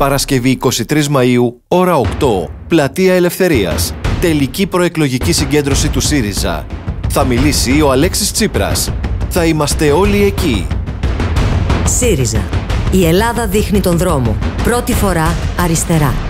Παρασκευή 23 Μαΐου, ώρα 8, Πλατεία Ελευθερίας. Τελική προεκλογική συγκέντρωση του ΣΥΡΙΖΑ. Θα μιλήσει ο Αλέξης Τσίπρας. Θα είμαστε όλοι εκεί. ΣΥΡΙΖΑ. Η Ελλάδα δείχνει τον δρόμο. Πρώτη φορά αριστερά.